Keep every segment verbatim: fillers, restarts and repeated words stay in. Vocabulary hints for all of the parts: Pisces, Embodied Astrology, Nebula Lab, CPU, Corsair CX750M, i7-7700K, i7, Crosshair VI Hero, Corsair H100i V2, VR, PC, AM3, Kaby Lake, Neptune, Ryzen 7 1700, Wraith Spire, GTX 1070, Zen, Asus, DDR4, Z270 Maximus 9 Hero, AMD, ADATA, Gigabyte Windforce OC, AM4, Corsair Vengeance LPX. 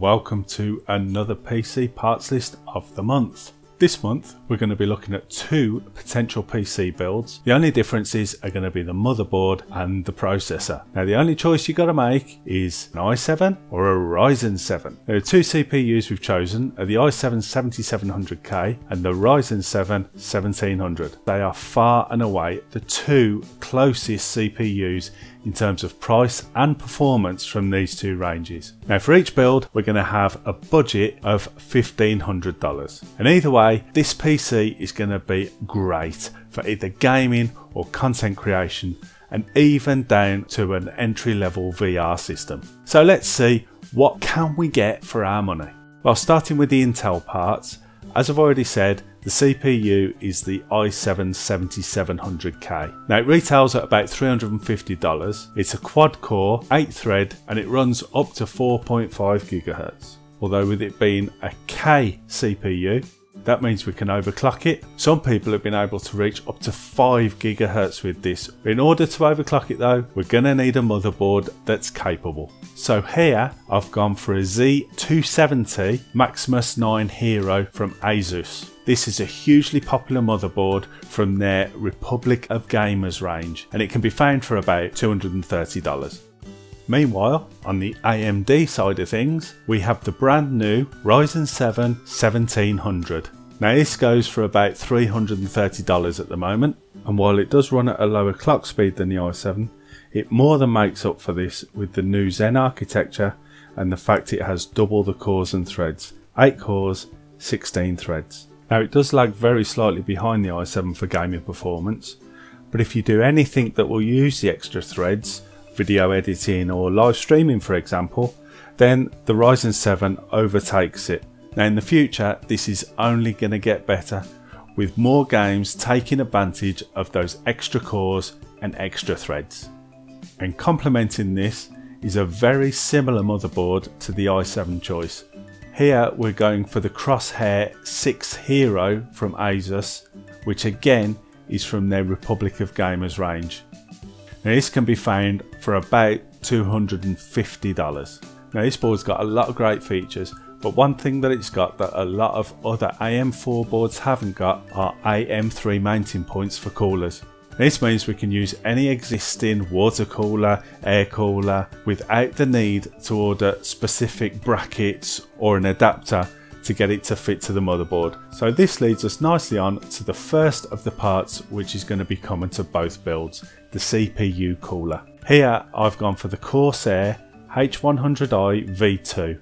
Welcome to another P C parts list of the month. This month we're going to be looking at two potential P C builds. The only differences are going to be the motherboard and the processor. Now the only choice you got to make is an i seven or a Ryzen seven. There are two C P Us we've chosen, are the i seven seventy-seven hundred K and the Ryzen seven seventeen hundred. They are far and away the two closest C P Us in terms of price and performance from these two ranges. Now for each build we're going to have a budget of fifteen hundred dollars, and either way this P C is going to be great for either gaming or content creation, and even down to an entry-level V R system. So let's see, what can we get for our money? Well, starting with the Intel parts, as I've already said, the C P U is the i seven seventy-seven hundred K. Now it retails at about three hundred and fifty dollars. It's a quad core, eight thread, and it runs up to four point five gigahertz. Although with it being a K C P U, that means we can overclock it. Some people have been able to reach up to five gigahertz with this. In order to overclock it though, we're going to need a motherboard that's capable. So here I've gone for a Z two seventy Maximus nine Hero from Asus. This is a hugely popular motherboard from their Republic of Gamers range, and it can be found for about two hundred and thirty dollars. Meanwhile, on the A M D side of things, we have the brand new Ryzen seven seventeen hundred. Now this goes for about three hundred and thirty dollars at the moment, and while it does run at a lower clock speed than the i seven, it more than makes up for this with the new Zen architecture and the fact it has double the cores and threads, eight cores, sixteen threads. Now it does lag very slightly behind the i seven for gaming performance, but if you do anything that will use the extra threads, video editing or live streaming for example, then the Ryzen seven overtakes it. Now in the future this is only going to get better, with more games taking advantage of those extra cores and extra threads. And complementing this is a very similar motherboard to the i seven choice. Here we're going for the Crosshair six Hero from Asus, which again is from their Republic of Gamers range. Now this can be found for about two hundred and fifty dollars. Now this board's got a lot of great features, but one thing that it's got that a lot of other A M four boards haven't got are A M three mounting points for coolers. This means we can use any existing water cooler, air cooler, without the need to order specific brackets or an adapter to get it to fit to the motherboard. So this leads us nicely on to the first of the parts which is going to be common to both builds, the C P U cooler. Here I've gone for the Corsair H one hundred i V two.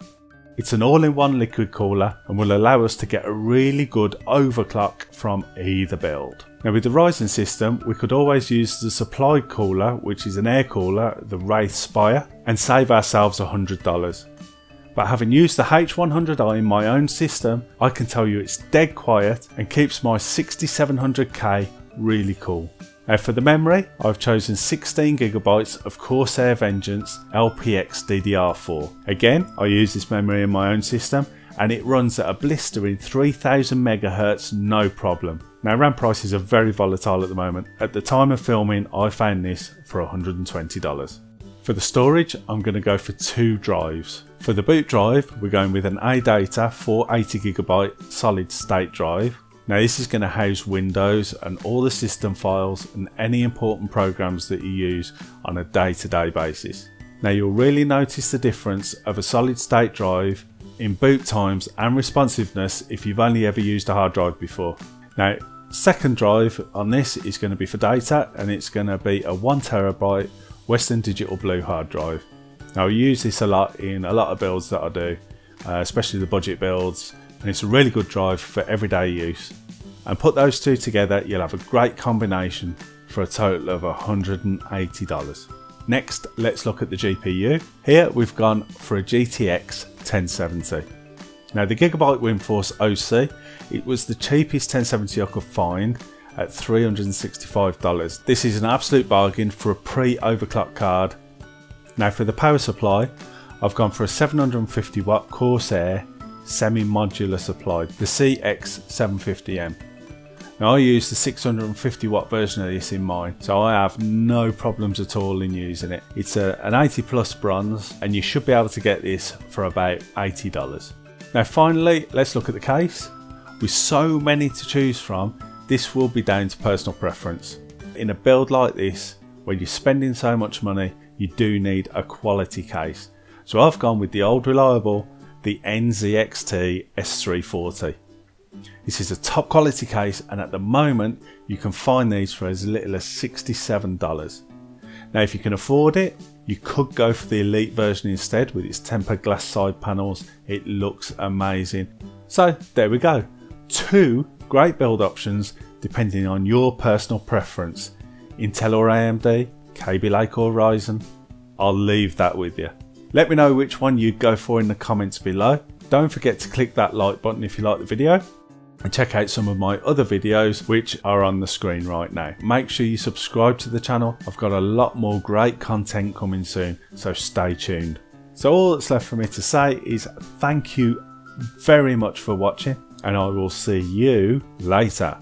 It's an all-in-one liquid cooler and will allow us to get a really good overclock from either build. Now with the Ryzen system we could always use the supplied cooler, which is an air cooler, the Wraith Spire, and save ourselves one hundred dollars. But having used the H one hundred i in my own system, I can tell you it's dead quiet and keeps my sixty-seven hundred K really cool. Now for the memory, I've chosen sixteen gigabytes of Corsair Vengeance L P X D D R four. Again, I use this memory in my own system and it runs at a blistering three thousand megahertz, no problem. Now RAM prices are very volatile at the moment. At the time of filming, I found this for one hundred and twenty dollars. For the storage, I'm going to go for two drives. For the boot drive, we're going with an ADATA four eighty gigabyte solid state drive. Now this is going to house Windows and all the system files and any important programs that you use on a day-to-day basis. Now you'll really notice the difference of a solid state drive in boot times and responsiveness if you've only ever used a hard drive before. Now second drive on this is going to be for data, and it's going to be a one terabyte Western Digital Blue hard drive. Now I use this a lot in a lot of builds that I do, uh, especially the budget builds, and it's a really good drive for everyday use. And put those two together, you'll have a great combination for a total of one hundred and eighty dollars. Next, let's look at the G P U. Here we've gone for a G T X ten seventy. Now the Gigabyte Windforce O C, it was the cheapest ten seventy I could find at three hundred and sixty-five dollars. This is an absolute bargain for a pre-overclock card. Now for the power supply, I've gone for a seven hundred and fifty watt Corsair semi-modular supply, the C X seven fifty M. Now I use the six hundred fifty watt version of this in mine, so I have no problems at all in using it. It's a, an eighty plus bronze and you should be able to get this for about eighty dollars. Now finally, let's look at the case. With so many to choose from, this will be down to personal preference. In a build like this, when you're spending so much money, you do need a quality case. So I've gone with the old reliable, the N Z X T S three forty. This is a top quality case, and at the moment you can find these for as little as sixty-seven dollars. Now if you can afford it, you could go for the Elite version instead with its tempered glass side panels. It looks amazing. So there we go. Two great build options depending on your personal preference. Intel or A M D, Kabylake or Ryzen. I'll leave that with you. Let me know which one you'd go for in the comments below. Don't forget to click that like button if you like the video, and check out some of my other videos which are on the screen right now. Make sure you subscribe to the channel. I've got a lot more great content coming soon, so stay tuned. So all that's left for me to say is thank you very much for watching, and I will see you later.